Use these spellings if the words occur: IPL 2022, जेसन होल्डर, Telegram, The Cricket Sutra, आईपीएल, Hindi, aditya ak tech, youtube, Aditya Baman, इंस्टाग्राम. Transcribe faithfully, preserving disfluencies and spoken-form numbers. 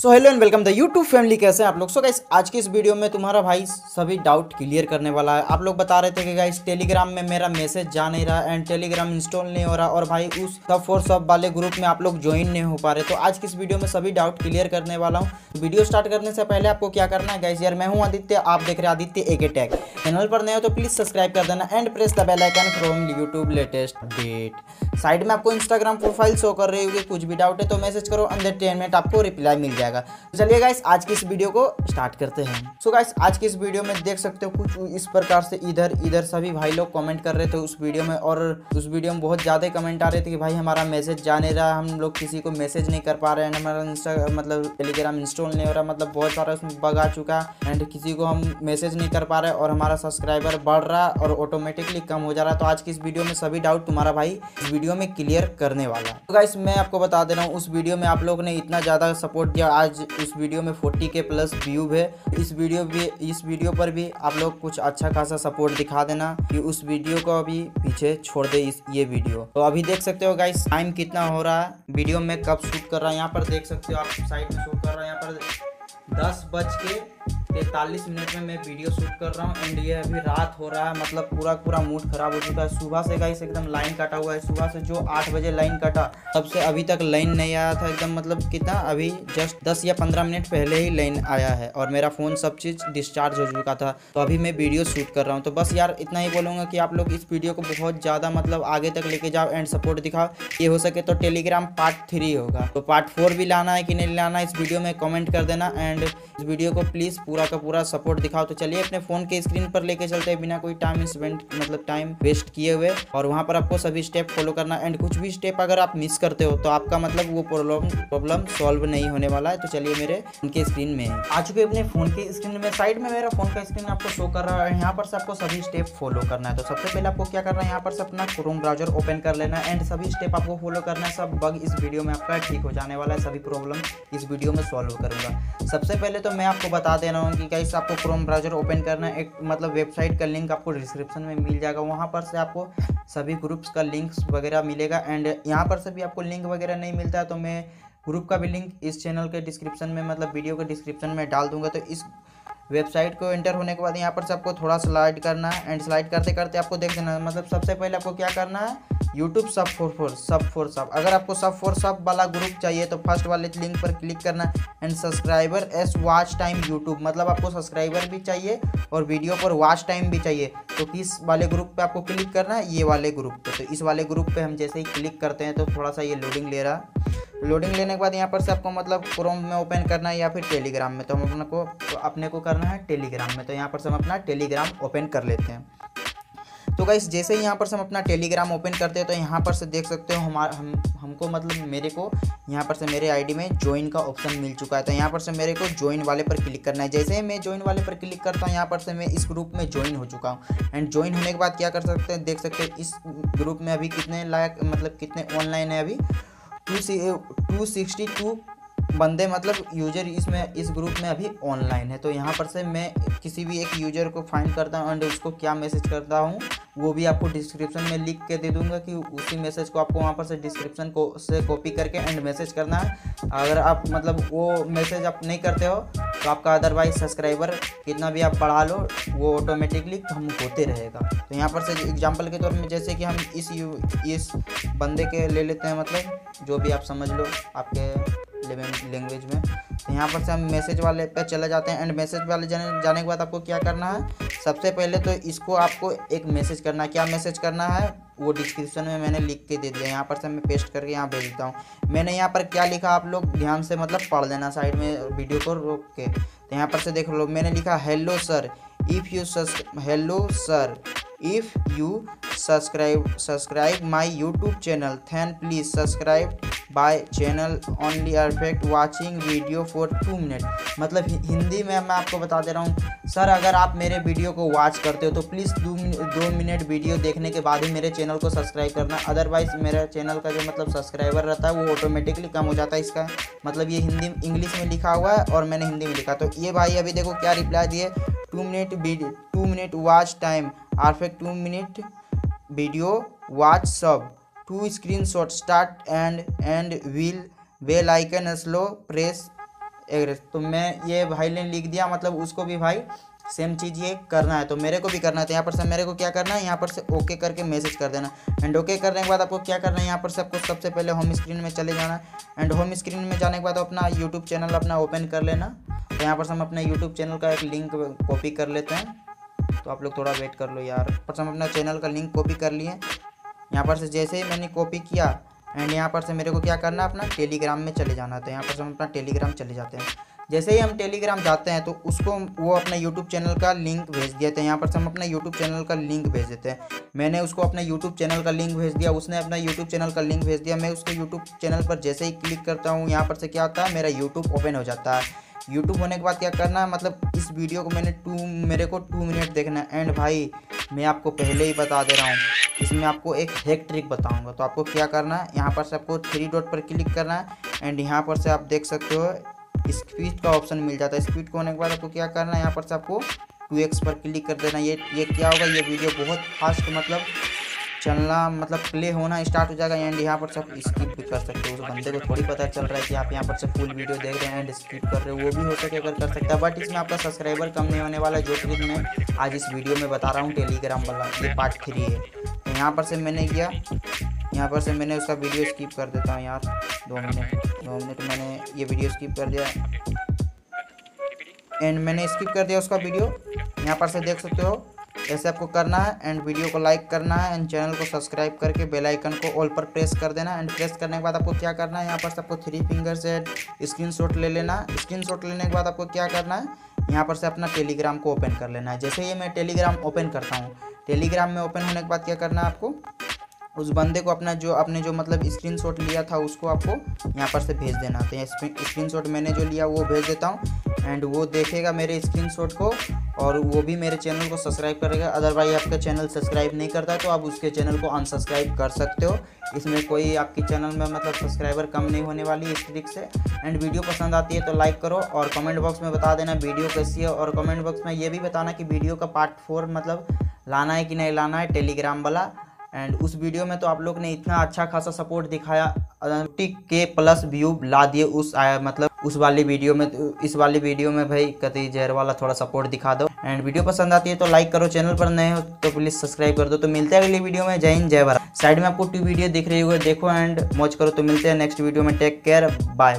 So hello and welcome the YouTube family, कैसे हैं आप लोग। सो गाइस आज की इस वीडियो में तुम्हारा भाई सभी डाउट क्लियर करने वाला है। आप लोग बता रहे थे कि गाइस टेलीग्राम में मेरा मैसेज जा नहीं रहा एंड टेलीग्राम इंस्टॉल नहीं हो रहा और भाई उस सब फोर सब वाले ग्रुप में आप लोग ज्वाइन नहीं हो पा रहे। तो आज की इस वीडियो में सभी डाउट क्लियर करने वाला हूँ। वीडियो स्टार्ट करने से पहले आपको क्या करना है गाइस, यार मैं हूँ आदित्य, आप देख रहे आदित्य एके टेक। चैनल पर नए हो तो प्लीज सब्सक्राइब कर देना and press the bell icon from YouTube latest update. Side में आपको इंस्टाग्राम प्रोफाइल शो कर रही होगी, कुछ भी डाउट है तो मैसेज करो, अंदर टेन मिनट आपको रिप्लाई मिल जाएगा। चलिए गाइस आज की इस वीडियो को स्टार्ट करते हैं। सो so गाइस आज की इस वीडियो में देख सकते हो कुछ इस प्रकार से इधर इधर सभी भाई लोग कमेंट कर रहे थे उस वीडियो में, और उस वीडियो में बहुत ज़्यादा कमेंट आ रहे थे कि भाई हमारा मैसेज जा नहीं रहा, हम लोग किसी को मैसेज नहीं कर पा रहे हैं, हमारा इंस्टा मतलब टेलीग्राम इंस्टॉल नहीं हो रहा, मतलब बहुत सारा उसमें बग आ चुका है एंड किसी को हम मैसेज नहीं कर पा रहे और हमारा सब्सक्राइबर बढ़ रहा और ऑटोमेटिकली कम हो जा रहा। तो आज की इस वीडियो में सभी डाउट तुम्हारा भाई इस वीडियो में क्लियर करने वाला है। तो गाइस मैं आपको बता दे रहा हूँ उस वीडियो में आप लोग ने इतना ज़्यादा सपोर्ट दिया, आज उस वीडियो में फोर्टी के प्लस व्यू है। इस वीडियो भी इस वीडियो पर भी आप लोग कुछ अच्छा खासा सपोर्ट दिखा देना कि उस वीडियो को अभी पीछे छोड़ दे इस ये वीडियो। तो अभी देख सकते हो गाइस टाइम कितना हो रहा है, वीडियो में कब शूट कर रहा है, यहाँ पर देख सकते हो आप साइड में शूट कर रहा है, यहाँ पर दस बज के तैंतालीस मिनट में मैं वीडियो शूट कर रहा हूँ एंड ये अभी रात हो रहा है, मतलब पूरा पूरा मूड खराब हो चुका है। सुबह से गाइस एकदम लाइन काटा हुआ है, सुबह से जो आठ बजे लाइन काटा तब से अभी तक लाइन नहीं आया था एकदम, मतलब कितना अभी जस्ट दस या पंद्रह मिनट पहले ही लाइन आया है और मेरा फ़ोन सब चीज़ डिस्चार्ज हो चुका था। तो अभी मैं वीडियो शूट कर रहा हूँ। तो बस यार इतना ही बोलूँगा कि आप लोग इस वीडियो को बहुत ज़्यादा मतलब आगे तक लेके जाओ एंड सपोर्ट दिखाओ। ये हो सके तो टेलीग्राम पार्ट थ्री होगा, तो पार्ट फोर भी लाना है कि नहीं लाना इस वीडियो में कमेंट कर देना एंड इस वीडियो को प्लीज़ पूरा का पूरा सपोर्ट दिखाओ। तो चलिए अपने फ़ोन के स्क्रीन पर लेके चलते हैं बिना कोई टाइम स्पेंड मतलब टाइम वेस्ट किए हुए, और वहाँ पर आपको सभी स्टेप फॉलो करना एंड कुछ भी स्टेप अगर आप मिस करते हो तो आपका मतलब वो प्रॉब्लम प्रॉब्लम सॉल्व नहीं होने वाला है। तो चलिए मेरे फोन के स्क्रीन में आ चुके अपने फ़ोन के स्क्रीन में, साइड में मेरा फ़ोन का स्क्रीन आपको शो कर रहा है, यहाँ पर से आपको सभी स्टेप फॉलो करना है। तो सबसे पहले आपको क्या करना है, यहाँ पर से अपना क्रोम ब्राउजर ओपन कर लेना एंड सभी स्टेप आपको फॉलो करना है, सब बग इस वीडियो में आपका ठीक हो जाने वाला है, सभी प्रॉब्लम इस वीडियो में सॉल्व करूँगा। सबसे पहले तो मैं आपको बता देना कि गाइस आपको क्रोम ब्राउजर ओपन करना है, एक मतलब वेबसाइट का लिंक आपको डिस्क्रिप्शन में मिल जाएगा, वहाँ पर से आपको सभी ग्रुप्स का लिंक्स वगैरह मिलेगा एंड यहाँ पर से भी आपको लिंक वगैरह नहीं मिलता तो मैं ग्रुप का भी लिंक इस चैनल के डिस्क्रिप्शन में मतलब वीडियो के डिस्क्रिप्शन में डाल दूंगा। तो इस वेबसाइट को एंटर होने के बाद यहाँ पर से आपको थोड़ा स्लाइड करना है एंड स्लाइड करते करते आपको देख देना, मतलब सबसे पहले आपको क्या करना है यूट्यूब सब फोर फोर सब फोर सब अगर आपको सब फोर सब वाला ग्रुप चाहिए तो फर्स्ट वाले लिंक पर क्लिक करना and subscriber S watch time YouTube, मतलब आपको सब्सक्राइबर भी चाहिए और वीडियो पर वॉच टाइम भी चाहिए। तो किस वाले ग्रुप पे आपको क्लिक करना है, ये वाले ग्रुप पे। तो इस वाले ग्रुप पे हम जैसे ही क्लिक करते हैं तो थोड़ा सा ये लोडिंग ले रहा है, लोडिंग लेने के बाद यहाँ पर से आपको मतलब क्रोम में ओपन करना है या फिर टेलीग्राम में। तो हम अपने को अपने को करना है टेलीग्राम में, तो यहाँ पर से हम अपना टेलीग्राम ओपन कर लेते हैं। तो गाइस जैसे ही यहाँ पर से हम अपना टेलीग्राम ओपन करते हैं तो यहाँ पर से देख सकते हो हमारा हम हमको मतलब मेरे को यहाँ पर से मेरे आईडी में ज्वाइन का ऑप्शन मिल चुका है। तो यहाँ पर से मेरे को ज्वाइन वाले पर क्लिक करना है, जैसे ही मैं ज्वाइन वाले पर क्लिक करता हूँ यहाँ पर से मैं इस ग्रुप में ज्वाइन हो चुका हूँ एंड ज्वाइन होने के बाद क्या कर सकते हैं देख सकते हैं इस ग्रुप में अभी कितने लायक मतलब कितने ऑनलाइन है, अभी टू टू सिक्सटी टू बंदे मतलब यूजर इसमें इस ग्रुप में अभी ऑनलाइन है। तो यहाँ पर से मैं किसी भी एक यूजर को फाइंड करता हूँ एंड उसको क्या मैसेज करता हूँ वो भी आपको डिस्क्रिप्शन में लिख के दे दूंगा कि उसी मैसेज को आपको वहाँ पर से डिस्क्रिप्शन को से कॉपी करके एंड मैसेज करना है। अगर आप मतलब वो मैसेज आप नहीं करते हो तो आपका अदरवाइज सब्सक्राइबर कितना भी आप बढ़ा लो वो ऑटोमेटिकली कम होते रहेगा। तो यहाँ पर से एग्जांपल के तौर में जैसे कि हम इस इस बंदे के ले लेते हैं, मतलब जो भी आप समझ लो आपके लैंग्वेज में। तो यहाँ पर से हम मैसेज वाले पे चले जाते हैं एंड मैसेज वाले जाने जाने के बाद आपको क्या करना है, सबसे पहले तो इसको आपको एक मैसेज करना है, क्या मैसेज करना है वो डिस्क्रिप्शन में मैंने लिख के दे दिया, यहाँ पर से मैं पेस्ट करके यहाँ भेज देता हूँ। मैंने यहाँ पर क्या लिखा आप लोग ध्यान से मतलब पढ़ लेना साइड में वीडियो को रोक के। तो यहाँ पर से देख लो मैंने लिखा hello sir if you hello sir if you subscribe subscribe my YouTube channel thane please subscribe by channel only affect watching video for two minute, मतलब हिंदी में मैं आपको बता दे रहा हूँ सर अगर आप मेरे वीडियो को वॉच करते हो तो प्लीज़ दो दो मिनट वीडियो देखने के बाद ही मेरे चैनल को सब्सक्राइब करना, अदरवाइज मेरे चैनल का जो मतलब सब्सक्राइबर रहता है वो ऑटोमेटिकली कम हो जाता है। इसका मतलब ये हिंदी इंग्लिश में लिखा हुआ है और मैंने हिंदी में लिखा। तो ये भाई अभी देखो क्या रिप्लाई दिए, two minute two minute watch time affect two minute video watch सब to screen shot start and and wheel bell icon slow press egress. तो मैं ये भाई ने लिख दिया, मतलब उसको भी भाई सेम चीज़ ये करना है, तो मेरे को भी करना है। तो यहाँ पर से मेरे को क्या करना है, यहाँ पर से ओके करके मैसेज कर देना। एंड ओके करने के बाद आपको क्या करना है, यहाँ पर से आपको सबसे पहले होम स्क्रीन में चले जाना है। एंड होम स्क्रीन में जाने के बाद अपना यूट्यूब चैनल अपना ओपन कर लेना। तो यहाँ पर से हम अपना यूट्यूब चैनल का एक लिंक कॉपी कर लेते हैं। तो आप लोग थोड़ा वेट कर लो यार। पर हम अपना चैनल का लिंक कॉपी कर लिए। यहाँ पर से जैसे ही मैंने कॉपी किया एंड यहाँ पर से मेरे को क्या करना है, अपना टेलीग्राम में चले जाना। तो यहाँ पर से हम अपना टेलीग्राम चले जाते हैं। जैसे ही हम टेलीग्राम जाते हैं तो उसको वो अपना यूट्यूब चैनल का लिंक भेज देते हैं। यहाँ पर से हम अपना यूट्यूब चैनल का लिंक भेज देते हैं। मैंने उसको अपना यूट्यूब चैनल का लिंक भेज दिया, उसने अपना यूट्यूब चैनल का लिंक भेज दिया। मैं उसके यूट्यूब चैनल पर जैसे ही क्लिक करता हूँ, यहाँ पर से क्या होता है, मेरा यूट्यूब ओपन हो जाता है। यूट्यूब होने के बाद क्या करना है, मतलब इस वीडियो को मैंने टू मेरे को टू मिनट देखना है। एंड भाई मैं आपको पहले ही बता दे रहा हूँ, इसमें आपको एक हैक ट्रिक बताऊँगा। तो आपको क्या करना है, यहाँ पर से आपको थ्री डॉट पर क्लिक करना है। एंड यहाँ पर से आप देख सकते हो स्पीड का ऑप्शन मिल जाता है। स्पीड होने के बाद आपको क्या करना है, यहाँ पर से आपको टू एक्स पर क्लिक कर देना। ये ये क्या होगा, ये वीडियो बहुत फास्ट मतलब चलना मतलब प्ले होना स्टार्ट हो जाएगा। एंड यहाँ पर से आप स्किप भी कर सकते हो। उस बंदे को थोड़ी पता चल रहा है कि आप यहाँ पर से फुल वीडियो देख रहे हैं एंड स्किप कर रहे हो, वो भी हो सके अगर कर सकता है। बट इसमें आपका सब्सक्राइबर कम नहीं होने वाला, जो कि मैं आज इस वीडियो में बता रहा हूँ टेलीग्राम वाला, ये पार्ट थ्री है। तो यहाँ पर से मैंने किया, यहाँ पर से मैंने उसका वीडियो स्किप कर देता हूँ यार। दो मिनट दो मिनट मैंने ये वीडियो स्किप कर दिया। एंड मैंने स्किप कर दिया उसका वीडियो। यहाँ पर से देख सकते हो ऐसे आपको करना है। एंड वीडियो को लाइक करना है एंड चैनल को सब्सक्राइब करके बेल आइकन को ऑल पर प्रेस कर देना। एंड प्रेस करने के बाद आपको क्या करना है, यहाँ पर से आपको थ्री फिंगर से स्क्रीनशॉट ले लेना। स्क्रीनशॉट लेने के बाद आपको क्या करना है, यहाँ पर से अपना टेलीग्राम को ओपन कर लेना है। जैसे ही मैं टेलीग्राम ओपन करता हूँ, टेलीग्राम में ओपन होने के बाद क्या करना है, आपको उस बंदे को अपना जो आपने जो मतलब स्क्रीनशॉट लिया था उसको आपको यहाँ पर से भेज देना। तो स्क्रीनशॉट मैंने जो लिया वो भेज देता हूँ। एंड वो देखेगा मेरे स्क्रीनशॉट को और वो भी मेरे चैनल को सब्सक्राइब करेगा। अदरवाइज आपका चैनल सब्सक्राइब नहीं करता है तो आप उसके चैनल को अनसब्सक्राइब कर सकते हो। इसमें कोई आपके चैनल में मतलब सब्सक्राइबर कम नहीं होने वाली इस ट्रिक से। एंड वीडियो पसंद आती है तो लाइक करो और कमेंट बॉक्स में बता देना वीडियो कैसी है। और कमेंट बॉक्स में ये भी बताना कि वीडियो का पार्ट फोर मतलब लाना है कि नहीं लाना है टेलीग्राम वाला। एंड उस वीडियो में तो आप लोग ने इतना अच्छा खासा सपोर्ट दिखाया, के प्लस व्यू ला दिए उस आया मतलब उस वाली वीडियो में। तो इस वाली वीडियो में भाई कतई जहर वाला थोड़ा सपोर्ट दिखा दो। एंड वीडियो पसंद आती है तो लाइक करो, चैनल पर नए हो तो प्लीज़ सब्सक्राइब कर दो। तो मिलते हैं अगली वीडियो में। जय हिंद जय भारत। साइड में आपको टू वीडियो दिख रही होगी, देखो एंड मौज करो। तो मिलते हैं नेक्स्ट वीडियो में। Take care, bye bye.